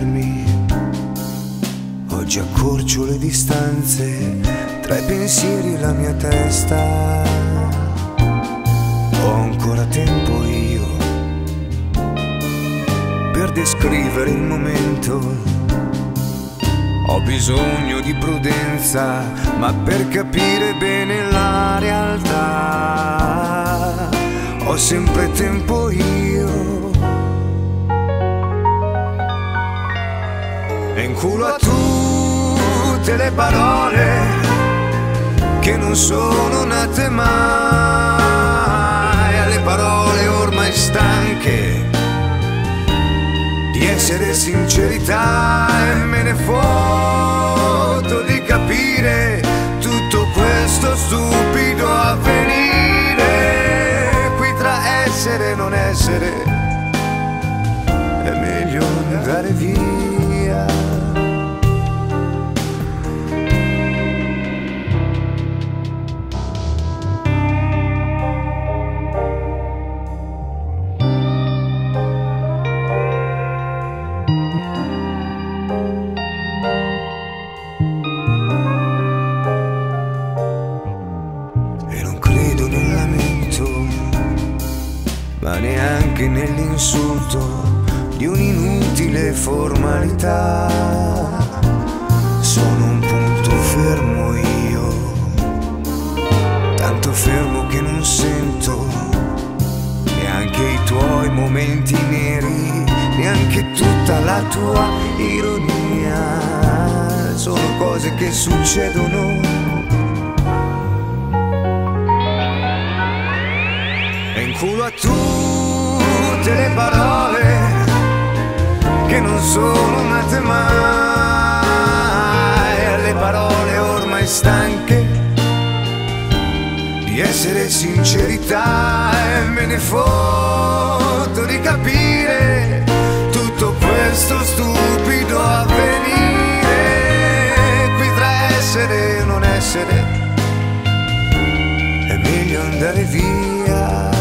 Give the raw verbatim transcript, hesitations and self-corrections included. svegliarmi. Oggi accorcio le distanze tra i pensieri e la mia testa. Ho ancora tempo io per descrivere il momento. Ho bisogno di prudenza, ma per capire bene la realtà ho sempre tempo io. E in culo a tutte le parole che non sono nate mai, alle parole ormai stanche di essere sincerità, e me ne foto di capire tutto questo stupido avvenire. Qui tra essere e non essere è meglio andare via. Ma neanche nell'insulto di un'inutile formalità. Sono un punto fermo io, tanto fermo che non sento neanche i tuoi momenti neri, neanche tutta la tua ironia. Sono cose che succedono. Culo a tutte le parole che non sono nate mai, alle parole ormai stanche di essere sincerità, e me ne foto di capire tutto questo stupido avvenire. Qui tra essere e non essere è meglio andare via.